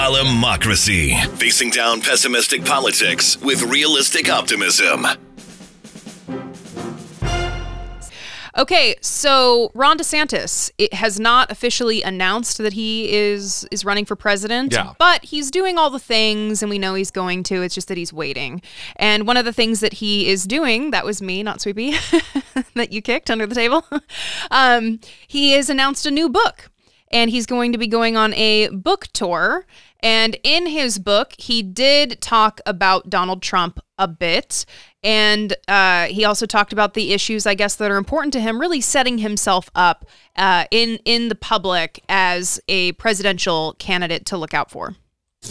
Solemnocracy. Facing down pessimistic politics with realistic optimism. Okay, so Ron DeSantis has not officially announced that he is running for president, but he's doing all the things, and we know he's going to. It's just that he's waiting. And one of the things that he is doing, that was me, not Sweepy, that you kicked under the table, he has announced a new book, and he's going to be going on a book tour. And in his book, he did talk about Donald Trump a bit. And he also talked about the issues, I guess, that are important to him, really setting himself up in the public as a presidential candidate to look out for.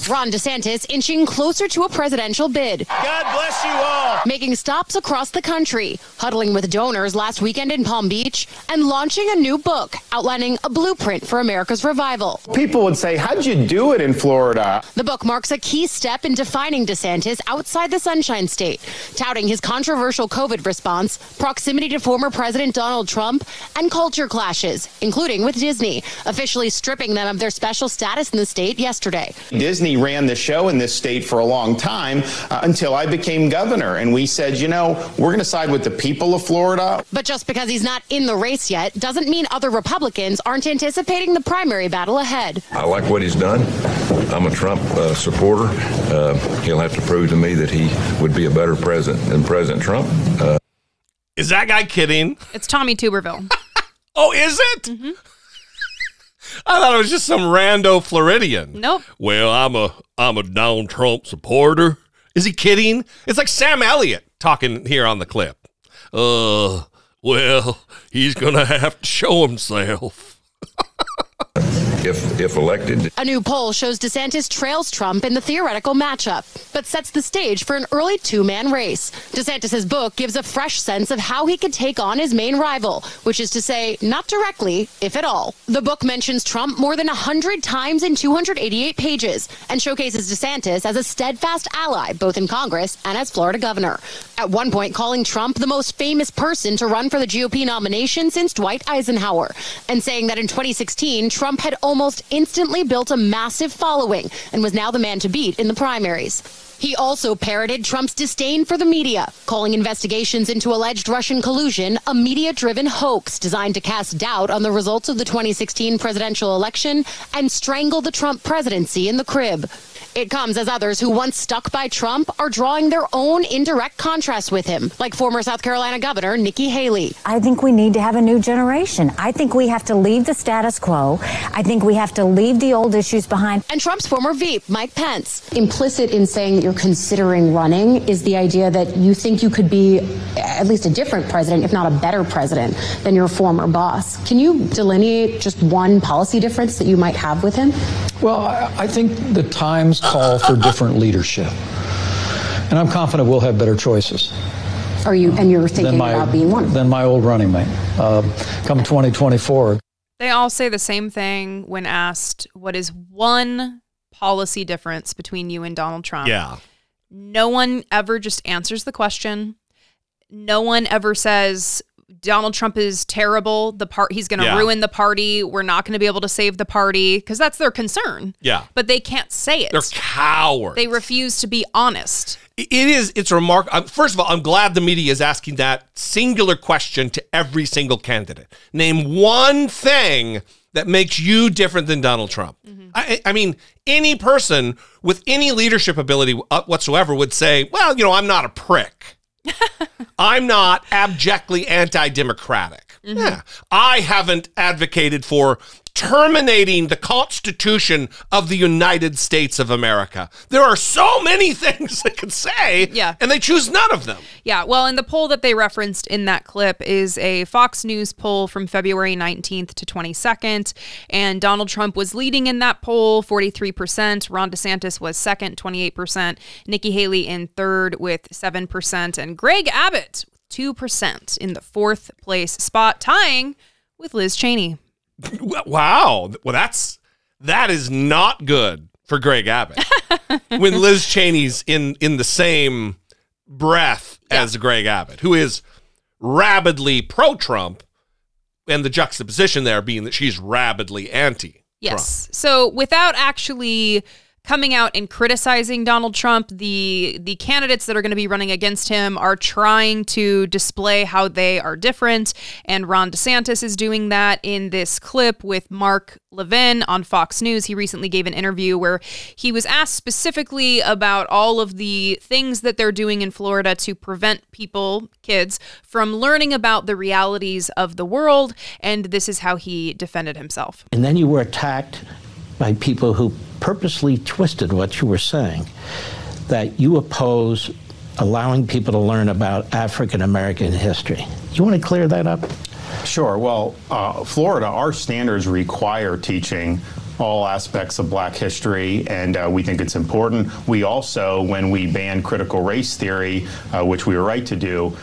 Ron DeSantis inching closer to a presidential bid. God bless you all. Making stops across the country, huddling with donors last weekend in Palm Beach, and launching a new book outlining a blueprint for America's revival. People would say, how'd you do it in Florida? The book marks a key step in defining DeSantis outside the Sunshine State, touting his controversial COVID response, proximity to former President Donald Trump, and culture clashes, including with Disney, officially stripping them of their special status in the state yesterday. Disney ran the show in this state for a long time until I became governor, and we said, you know, we're going to side with the people of Florida. But just because he's not in the race yet doesn't mean other Republicans aren't anticipating the primary battle ahead. I like what he's done. I'm a Trump supporter. He'll have to prove to me that he would be a better president than President Trump. Is that guy kidding? It's Tommy Tuberville. Oh, is it? Mm-hmm. I thought it was just some rando Floridian. Nope. Well, I'm a Donald Trump supporter. Is he kidding? It's like Sam Elliott talking here on the clip. Well, he's gonna have to show himself. If elected. A new poll shows DeSantis trails Trump in the theoretical matchup, but sets the stage for an early two-man race. DeSantis's book gives a fresh sense of how he could take on his main rival, which is to say, not directly, if at all. The book mentions Trump more than 100 times in 288 pages and showcases DeSantis as a steadfast ally, both in Congress and as Florida governor. At one point, calling Trump the most famous person to run for the GOP nomination since Dwight Eisenhower, and saying that in 2016, Trump had almost instantly built a massive following and was now the man to beat in the primaries. He also parroted Trump's disdain for the media, calling investigations into alleged Russian collusion a media-driven hoax designed to cast doubt on the results of the 2016 presidential election and strangle the Trump presidency in the crib. It comes as others who once stuck by Trump are drawing their own indirect contrast with him, like former South Carolina Governor Nikki Haley. I think we need to have a new generation. I think we have to leave the status quo. I think we have to leave the old issues behind. And Trump's former VP, Mike Pence. Implicit in saying that you're considering running is the idea that you think you could be at least a different president, if not a better president, than your former boss. Can you delineate just one policy difference that you might have with him? Well, I think the times call for different leadership, and I'm confident we'll have better choices. Are you? And you're thinking about being one? Than my old running mate, come 2024. They all say the same thing when asked, "What is one policy difference between you and Donald Trump?" Yeah. No one ever just answers the question. No one ever says, Donald Trump is terrible. He's going to ruin the party. We're not going to be able to save the party, because that's their concern. Yeah. But they can't say it. They're cowards. They refuse to be honest. It's remarkable. First of all, I'm glad the media is asking that singular question to every single candidate. Name one thing that makes you different than Donald Trump. Mm-hmm. I mean, any person with any leadership ability whatsoever would say, well, you know, I'm not a prick. I'm not abjectly anti-democratic. Mm-hmm. Yeah. I haven't advocated for terminating the Constitution of the United States of America. There are so many things they could say, and they choose none of them. Yeah, well, and the poll that they referenced in that clip is a Fox News poll from February 19th to 22nd, and Donald Trump was leading in that poll, 43%. Ron DeSantis was second, 28%. Nikki Haley in third with 7%. And Greg Abbott, 2% in the fourth place spot, tying with Liz Cheney. Wow. Well, that is not good for Greg Abbott. When Liz Cheney's in the same breath as Greg Abbott, who is rabidly pro-Trump, and the juxtaposition there being that she's rabidly anti-Trump. Yes. So without actually coming out and criticizing Donald Trump. The candidates that are going to be running against him are trying to display how they are different, and Ron DeSantis is doing that in this clip with Mark Levin on Fox News. He recently gave an interview where he was asked specifically about all of the things that they're doing in Florida to prevent people, kids, from learning about the realities of the world, and this is how he defended himself. And then you were attacked by people who purposely twisted what you were saying, that you oppose allowing people to learn about African American history. You want to clear that up? Sure. Well, Florida, our standards require teaching all aspects of black history, and we think it's important. We also, when we banned critical race theory, which we were right to do,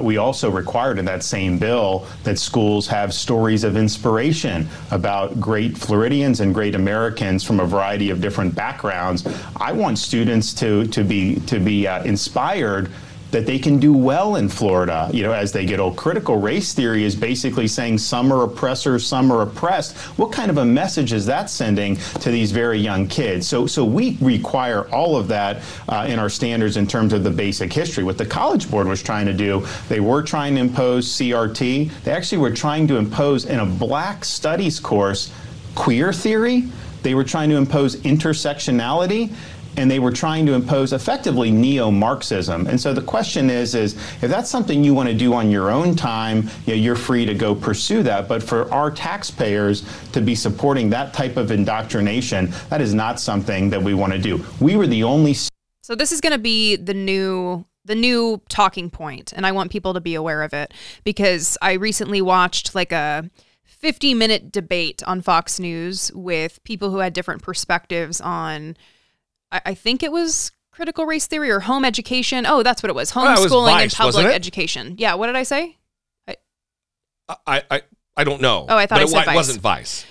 we also required in that same bill that schools have stories of inspiration about great Floridians and great Americans from a variety of different backgrounds. I want students to be inspired that they can do well in Florida, you know, as they get old. Critical race theory is basically saying some are oppressors, some are oppressed. What kind of a message is that sending to these very young kids? So we require all of that in our standards in terms of the basic history. What the College Board was trying to do, they were trying to impose CRT. They actually were trying to impose in a black studies course queer theory. They were trying to impose intersectionality. And they were trying to impose effectively neo-Marxism. And so the question is if that's something you want to do on your own time, you know, you're free to go pursue that. But for our taxpayers to be supporting that type of indoctrination, that is not something that we want to do. We were the only. So this is going to be the new talking point, and I want people to be aware of it, because I recently watched like a 50-minute debate on Fox News with people who had different perspectives on, I think it was critical race theory or home education. Oh, that's what it was. Homeschooling and public education. Yeah, what did I say? I don't know. Oh, I thought I said Vice. It wasn't Vice.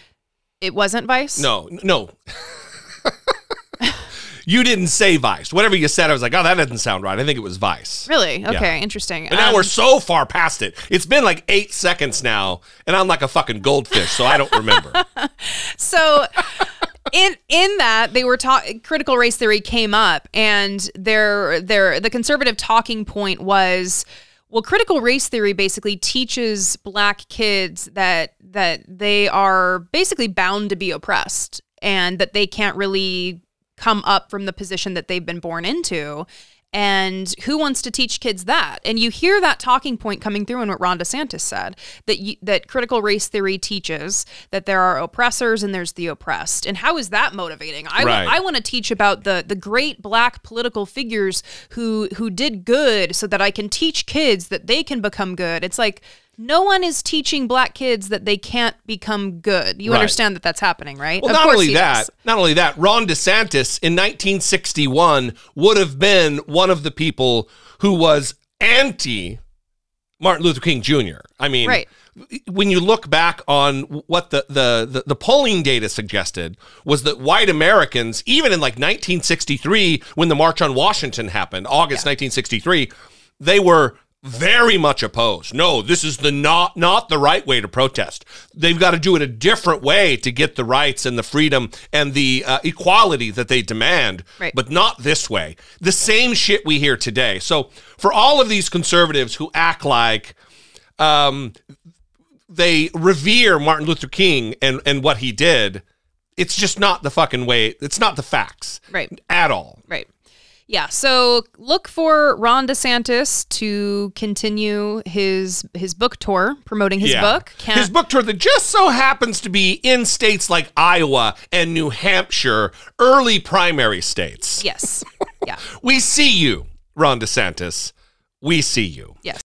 It wasn't Vice? No, no. You didn't say Vice. Whatever you said, I was like, oh, that doesn't sound right. I think it was Vice. Really? Okay, yeah. Interesting. But now we're so far past it. It's been like 8 seconds now, and I'm like a fucking goldfish, so I don't remember. So... In that, they were critical race theory came up, and the conservative talking point was, well, critical race theory basically teaches black kids that they are basically bound to be oppressed and that they can't really come up from the position that they've been born into. And who wants to teach kids that? And you hear that talking point coming through in what Ron DeSantis said, that critical race theory teaches that there are oppressors and there's the oppressed. And how is that motivating? I want to teach about the great black political figures who did good so that I can teach kids that they can become good. It's like, no one is teaching black kids that they can't become good. You understand that that's happening, right? Well, not only that, Ron DeSantis in 1961 would have been one of the people who was anti Martin Luther King Jr. I mean, when you look back on what the polling data suggested was that white Americans, even in like 1963, when the March on Washington happened, August 1963, they were very much opposed. No, this is not the right way to protest. They've got to do it a different way to get the rights and the freedom and the equality that they demand, but not this way. The same shit we hear today. So for all of these conservatives who act like they revere Martin Luther King and what he did, it's just not the fucking way. It's not the facts at all. Yeah, so look for Ron DeSantis to continue his book tour, promoting his book. His book tour that just so happens to be in states like Iowa and New Hampshire, early primary states. Yes, yeah. We see you, Ron DeSantis. We see you. Yes.